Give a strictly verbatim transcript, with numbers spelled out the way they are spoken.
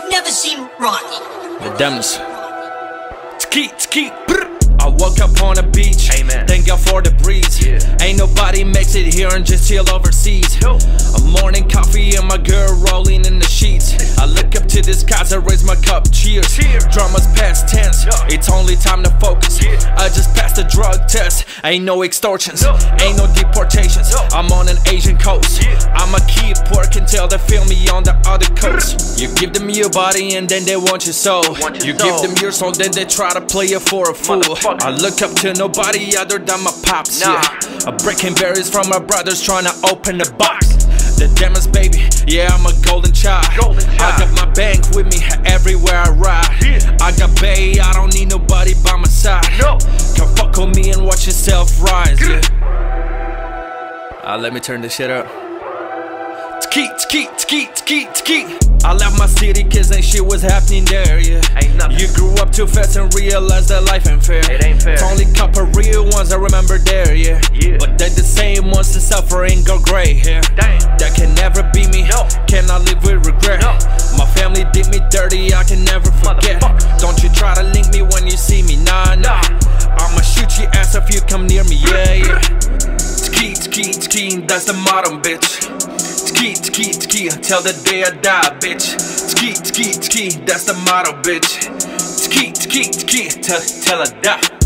You've never seen Rocky. The dumbest. Tski, tski, brr. I woke up on the beach. Amen. Thank God for the breeze. Yeah. Ain't nobody makes it here and just chill overseas. Yo. A morning coffee and my girl rolling in the sheets. I look up to the skies, I raise my cup. Cheers. Cheers. Drama's past tense. Yo. It's only time to focus. Yeah. I just passed the drug test. Ain't no extortions. No. Ain't no deportations. No. I'm on an Asian coast. Yeah. I'ma keep working till they feel me on the other coast. You give them your body and then they want your soul. Want your you soul. Give them your soul, then they try to play you for a fool. I look up to nobody other than my pops, nah. Yeah. I'm breaking barriers from my brothers trying to open the box. The demon's baby, yeah, I'm a golden child. golden child I got my bank with me everywhere I ride, yeah. I got bae, I don't need nobody by my side. No. Come fuck with me and watch yourself rise, yeah. Uh, let me turn this shit up. Tski, tski, tski, tski, tski. I left my city cause ain't shit was happening there, yeah. Ain't nothing. You grew up too fast and realized that life ain't fair. It ain't fair. It's only couple real ones I remember there, yeah, yeah. But they're the same ones that suffer and go grey hair. Damn. That can never be me, no. Cannot live with regret, no. My family did me dirty, I can never forget. Don't you try to link me when you see me, nah, nah, nah. I'ma shoot your ass if you come near me, yeah, yeah. Tski, tski, tski, that's the modern bitch. Tski, tski, tski, till the day I die, bitch. Tski, tski, tski, that's the motto, bitch. Tski, tski, tski, till, till I die.